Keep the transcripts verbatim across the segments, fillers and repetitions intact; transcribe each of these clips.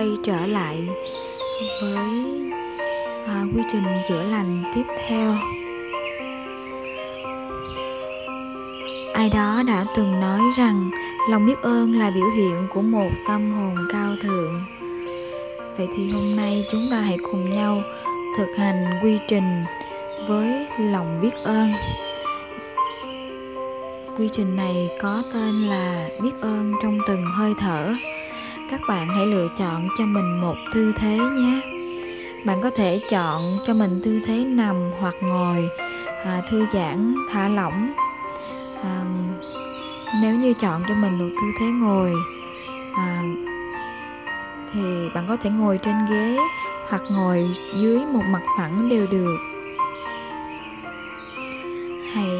quay trở lại với à, quy trình chữa lành tiếp theo. Ai đó đã từng nói rằng lòng biết ơn là biểu hiện của một tâm hồn cao thượng. Vậy thì hôm nay chúng ta hãy cùng nhau thực hành quy trình với lòng biết ơn. Quy trình này có tên là biết ơn trong từng hơi thở. Các bạn hãy lựa chọn cho mình một tư thế nhé. Bạn có thể chọn cho mình tư thế nằm hoặc ngồi, à, thư giãn, thả lỏng. À, nếu như chọn cho mình một tư thế ngồi, à, thì bạn có thể ngồi trên ghế hoặc ngồi dưới một mặt phẳng đều được. Hãy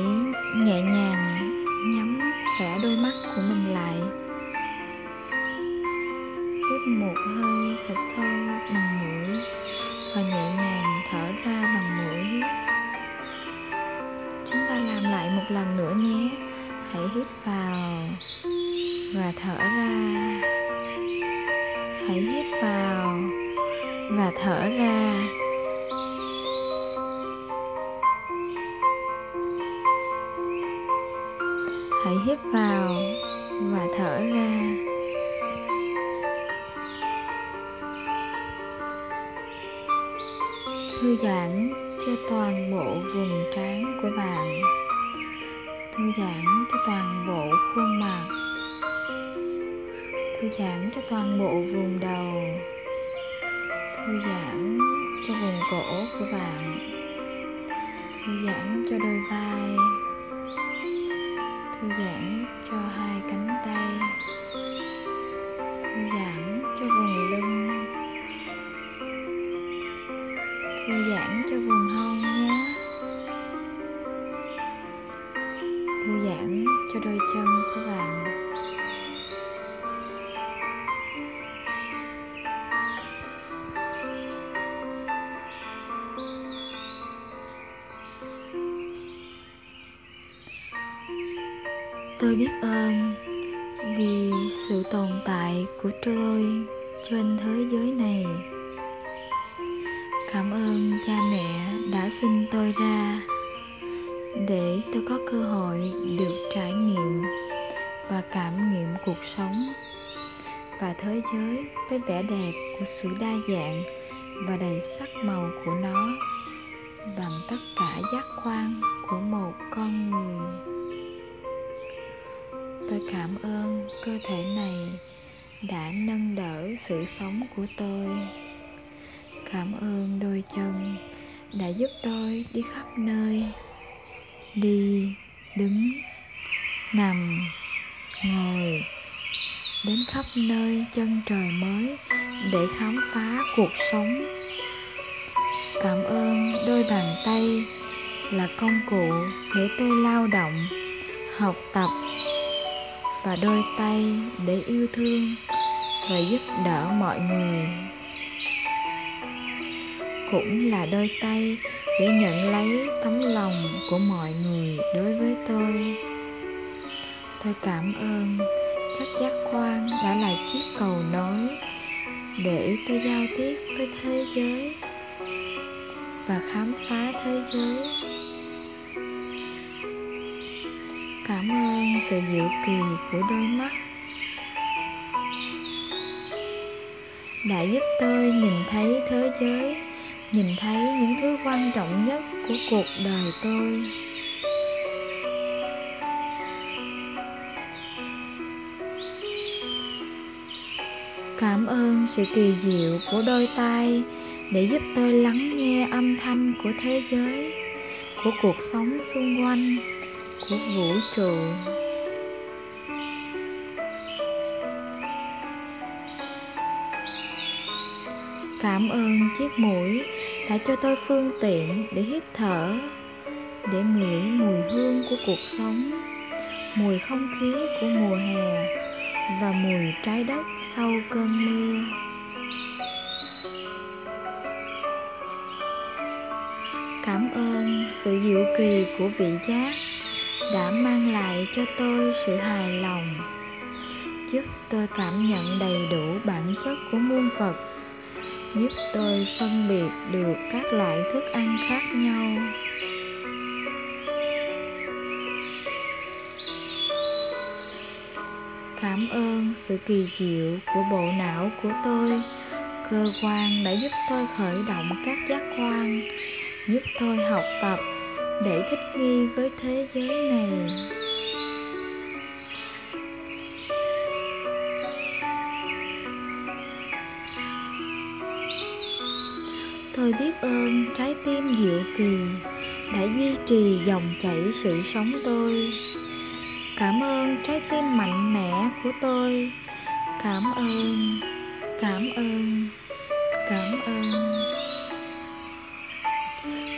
nhẹ nhàng nhắm khẽ đôi mắt của mình lại. Hít một hơi thật sâu bằng mũi và nhẹ nhàng thở ra bằng mũi. Chúng ta làm lại một lần nữa nhé. Hãy hít vào và thở ra. Hãy hít vào và thở ra. Hãy hít vào và thở ra. Thư giãn cho toàn bộ vùng trán của bạn. Thư giãn cho toàn bộ khuôn mặt. Thư giãn cho toàn bộ vùng đầu. Thư giãn cho vùng cổ của bạn. Thư giãn cho đôi vai. Thư giãn cho hai cánh tay. Thư giãn cho vùng lưng. Thư giãn cho vùng hông nhé. Thư giãn cho đôi chân của bạn. Tôi biết ơn vì sự tồn tại của tôi trên thế giới này. Cảm ơn cha mẹ đã sinh tôi ra để tôi có cơ hội được trải nghiệm và cảm nghiệm cuộc sống và thế giới với vẻ đẹp của sự đa dạng và đầy sắc màu của nó bằng tất cả giác quan của một con người. Tôi cảm ơn cơ thể này đã nâng đỡ sự sống của tôi. Cảm ơn đôi chân đã giúp tôi đi khắp nơi. Đi, đứng, nằm, ngồi, đến khắp nơi chân trời mới để khám phá cuộc sống. Cảm ơn đôi bàn tay là công cụ để tôi lao động, học tập, và đôi tay để yêu thương và giúp đỡ mọi người. Cũng là đôi tay để nhận lấy tấm lòng của mọi người đối với tôi. Tôi cảm ơn các giác quan đã là chiếc cầu nối để tôi giao tiếp với thế giới và khám phá thế giới. Cảm ơn sự diệu kỳ của đôi mắt đã giúp tôi nhìn thấy thế giới, nhìn thấy những thứ quan trọng nhất của cuộc đời tôi. Cảm ơn sự kỳ diệu của đôi tai để giúp tôi lắng nghe âm thanh của thế giới, của cuộc sống xung quanh, của vũ trụ. Cảm ơn chiếc mũi đã cho tôi phương tiện để hít thở, để ngửi mùi hương của cuộc sống, mùi không khí của mùa hè và mùi trái đất sau cơn mưa. Cảm ơn sự diệu kỳ của vị giác đã mang lại cho tôi sự hài lòng, giúp tôi cảm nhận đầy đủ bản chất của muôn vật, giúp tôi phân biệt được các loại thức ăn khác nhau. Cảm ơn sự kỳ diệu của bộ não của tôi, cơ quan đã giúp tôi khởi động các giác quan, giúp tôi học tập để thích nghi với thế giới này. Tôi biết ơn trái tim diệu kỳ đã duy trì dòng chảy sự sống tôi. Cảm ơn trái tim mạnh mẽ của tôi. Cảm ơn, cảm ơn, cảm ơn.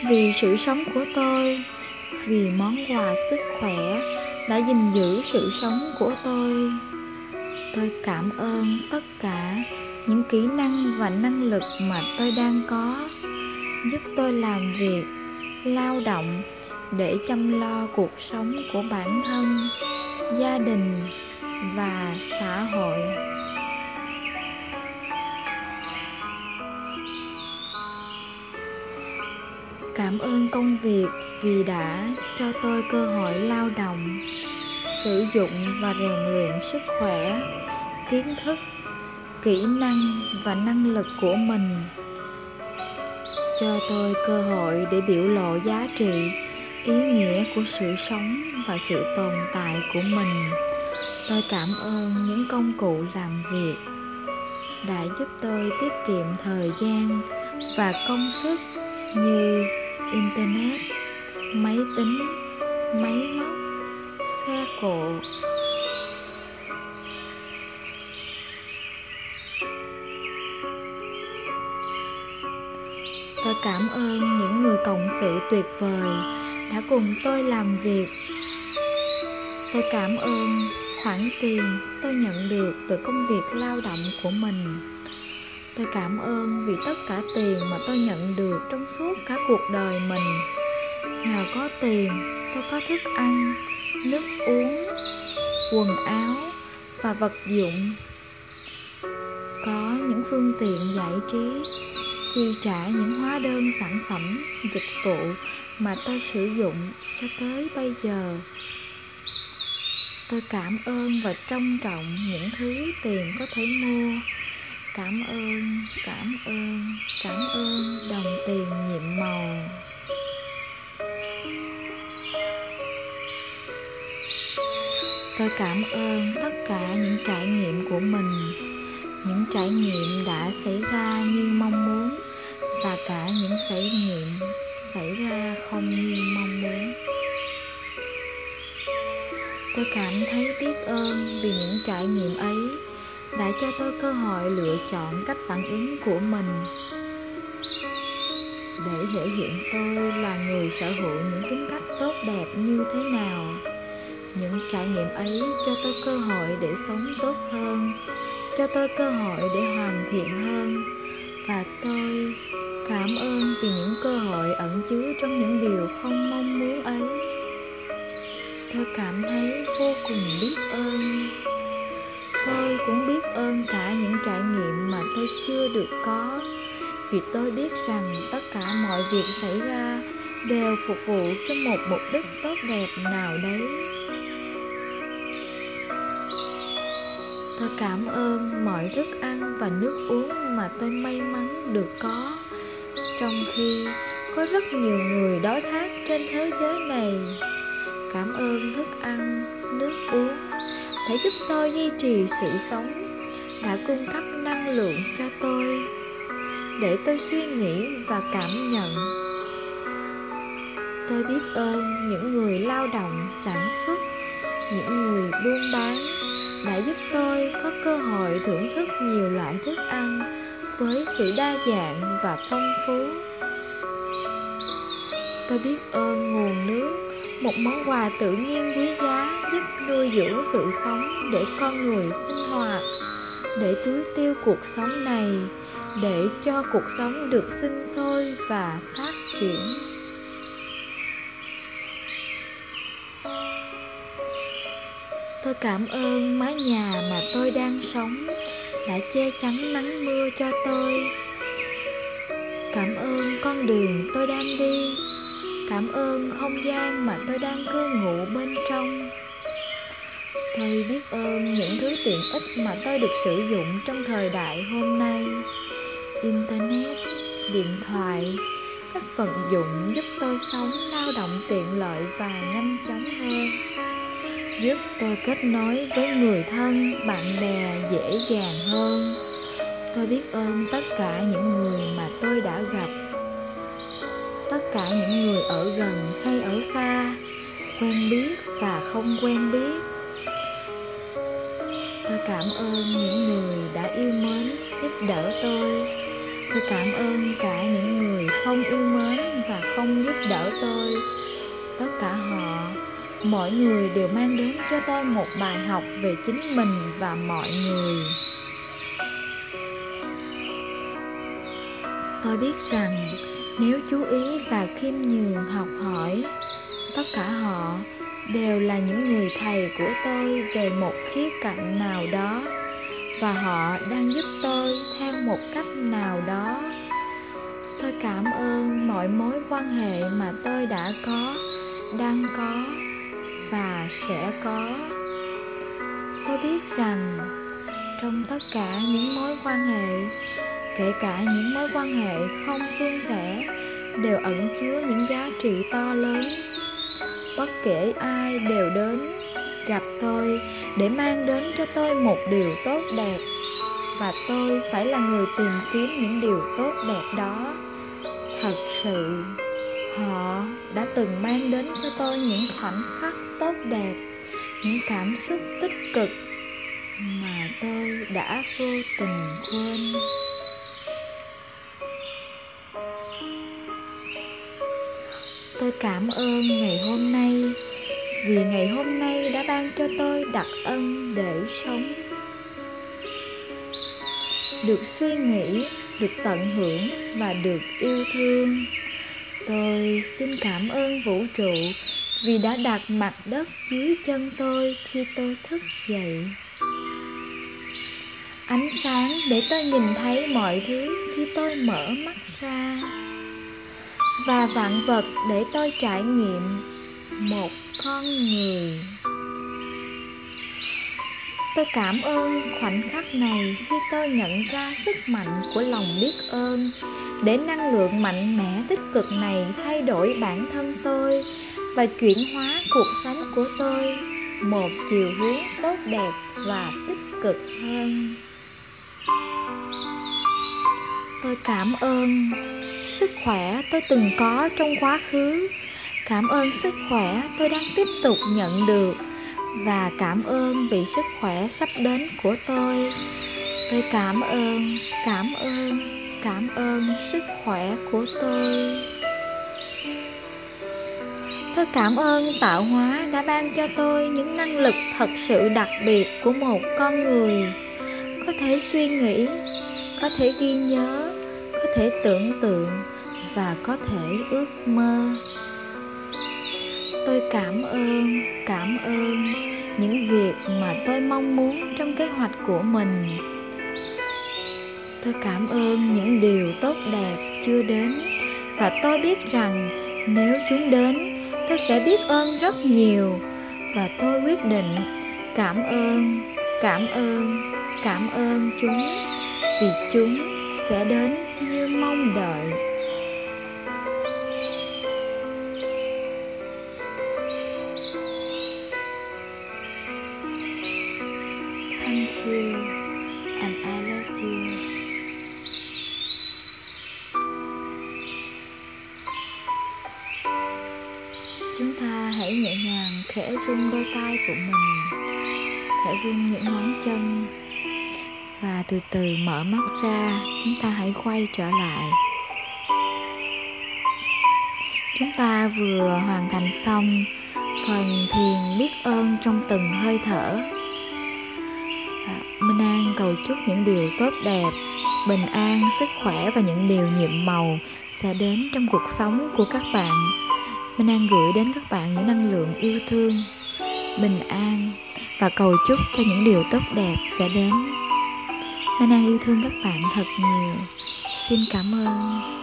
Vì sự sống của tôi, vì món quà sức khỏe đã gìn giữ sự sống của tôi. Tôi cảm ơn tất cả những kỹ năng và năng lực mà tôi đang có, giúp tôi làm việc, lao động để chăm lo cuộc sống của bản thân, gia đình và xã hội. Cảm ơn công việc vì đã cho tôi cơ hội lao động, sử dụng và rèn luyện sức khỏe, kiến thức, kỹ năng và năng lực của mình, cho tôi cơ hội để biểu lộ giá trị, ý nghĩa của sự sống và sự tồn tại của mình. Tôi cảm ơn những công cụ làm việc đã giúp tôi tiết kiệm thời gian và công sức như Internet, máy tính, máy móc, xe cộ. Tôi cảm ơn những người cộng sự tuyệt vời đã cùng tôi làm việc. Tôi cảm ơn khoản tiền tôi nhận được từ công việc lao động của mình. Tôi cảm ơn vì tất cả tiền mà tôi nhận được trong suốt cả cuộc đời mình. Nhờ có tiền, tôi có thức ăn, nước uống, quần áo và vật dụng, có những phương tiện giải trí, chi trả những hóa đơn sản phẩm, dịch vụ mà tôi sử dụng cho tới bây giờ. Tôi cảm ơn và trân trọng những thứ tiền có thể mua. Cảm ơn, cảm ơn, cảm ơn đồng tiền nhiệm màu. Tôi cảm ơn tất cả những trải nghiệm của mình, những trải nghiệm đã xảy ra như mong muốn và cả những trải nghiệm xảy ra không như mong muốn. Tôi cảm thấy biết ơn vì những trải nghiệm ấy đã cho tôi cơ hội lựa chọn cách phản ứng của mình để thể hiện tôi là người sở hữu những tính cách tốt đẹp như thế nào. Những trải nghiệm ấy cho tôi cơ hội để sống tốt hơn, cho tôi cơ hội để hoàn thiện hơn, và tôi cảm ơn vì những cơ hội ẩn chứa trong những điều không mong muốn ấy. Tôi cảm thấy vô cùng biết ơn. Tôi cũng biết ơn cả những trải nghiệm mà tôi chưa được có, vì tôi biết rằng tất cả mọi việc xảy ra đều phục vụ cho một mục đích tốt đẹp nào đấy. Tôi cảm ơn mọi thức ăn và nước uống mà tôi may mắn được có, trong khi có rất nhiều người đói khát trên thế giới này. Cảm ơn thức ăn, nước uống đã giúp tôi duy trì sự sống, đã cung cấp năng lượng cho tôi, để tôi suy nghĩ và cảm nhận. Tôi biết ơn những người lao động sản xuất, những người buôn bán đã giúp tôi có cơ hội thưởng thức nhiều loại thức ăn với sự đa dạng và phong phú. Tôi biết ơn nguồn nước, một món quà tự nhiên quý giá giúp nuôi dưỡng sự sống để con người sinh hoạt, để tưới tiêu cuộc sống này, để cho cuộc sống được sinh sôi và phát triển. Tôi Tôi cảm ơn mái nhà mà tôi đang sống đã che chắn nắng mưa cho tôi. Cảm ơn con đường tôi đang đi. Cảm ơn không gian mà tôi đang cư ngụ bên trong. Tôi biết ơn những thứ tiện ích mà tôi được sử dụng trong thời đại hôm nay. Internet, điện thoại, các vật dụng giúp tôi sống, lao động tiện lợi và nhanh chóng hơn. Giúp tôi kết nối với người thân, bạn bè dễ dàng hơn. Tôi biết ơn tất cả những người mà tôi đã gặp. Tất cả những người ở gần hay ở xa, quen biết và không quen biết. Tôi cảm ơn những người đã yêu mến, giúp đỡ tôi. Tôi cảm ơn cả những người không yêu mến và không giúp đỡ tôi. Tất cả họ, mỗi người đều mang đến cho tôi một bài học về chính mình và mọi người. Tôi biết rằng nếu chú ý và khiêm nhường học hỏi, tất cả họ đều là những người thầy của tôi về một khía cạnh nào đó, và họ đang giúp tôi theo một cách nào đó. Tôi cảm ơn mọi mối quan hệ mà tôi đã có, đang có và sẽ có. Tôi biết rằng trong tất cả những mối quan hệ, kể cả những mối quan hệ không suôn sẻ, đều ẩn chứa những giá trị to lớn. Bất kể ai đều đến gặp tôi để mang đến cho tôi một điều tốt đẹp, và tôi phải là người tìm kiếm những điều tốt đẹp đó. Thật sự, họ đã từng mang đến cho tôi những khoảnh khắc tốt đẹp, những cảm xúc tích cực mà tôi đã vô tình quên. Tôi cảm ơn ngày hôm nay, vì ngày hôm nay đã ban cho tôi đặc ân để sống. Được suy nghĩ, được tận hưởng và được yêu thương. Tôi xin cảm ơn vũ trụ vì đã đặt mặt đất dưới chân tôi khi tôi thức dậy. Ánh sáng để tôi nhìn thấy mọi thứ khi tôi mở mắt ra. Và vạn vật để tôi trải nghiệm một con người. Tôi cảm ơn khoảnh khắc này khi tôi nhận ra sức mạnh của lòng biết ơn, để năng lượng mạnh mẽ tích cực này thay đổi bản thân tôi và chuyển hóa cuộc sống của tôi một chiều hướng tốt đẹp và tích cực hơn. Tôi cảm ơn sức khỏe tôi từng có trong quá khứ, cảm ơn sức khỏe tôi đang tiếp tục nhận được, và cảm ơn vì sức khỏe sắp đến của tôi. Tôi cảm ơn, cảm ơn, cảm ơn sức khỏe của tôi. Tôi cảm ơn tạo hóa đã ban cho tôi những năng lực thật sự đặc biệt của một con người. Có thể suy nghĩ, có thể ghi nhớ, có thể tưởng tượng và có thể ước mơ. Tôi cảm ơn, cảm ơn những việc mà tôi mong muốn trong kế hoạch của mình. Tôi cảm ơn những điều tốt đẹp chưa đến, và tôi biết rằng nếu chúng đến, tôi sẽ biết ơn rất nhiều, và tôi quyết định cảm ơn, cảm ơn, cảm ơn chúng, vì chúng sẽ đến như mong đợi. Thank you, and I love you. Chúng ta hãy nhẹ nhàng khẽ rung đôi tay của mình, khẽ rung những ngón chân, và từ từ mở mắt ra. Chúng ta hãy quay trở lại. Chúng ta vừa hoàn thành xong phần thiền biết ơn trong từng hơi thở. Minh An cầu chúc những điều tốt đẹp, bình an, sức khỏe và những điều nhiệm màu sẽ đến trong cuộc sống của các bạn. Minh An gửi đến các bạn những năng lượng yêu thương, bình an và cầu chúc cho những điều tốt đẹp sẽ đến. Minh An yêu thương các bạn thật nhiều. Xin cảm ơn.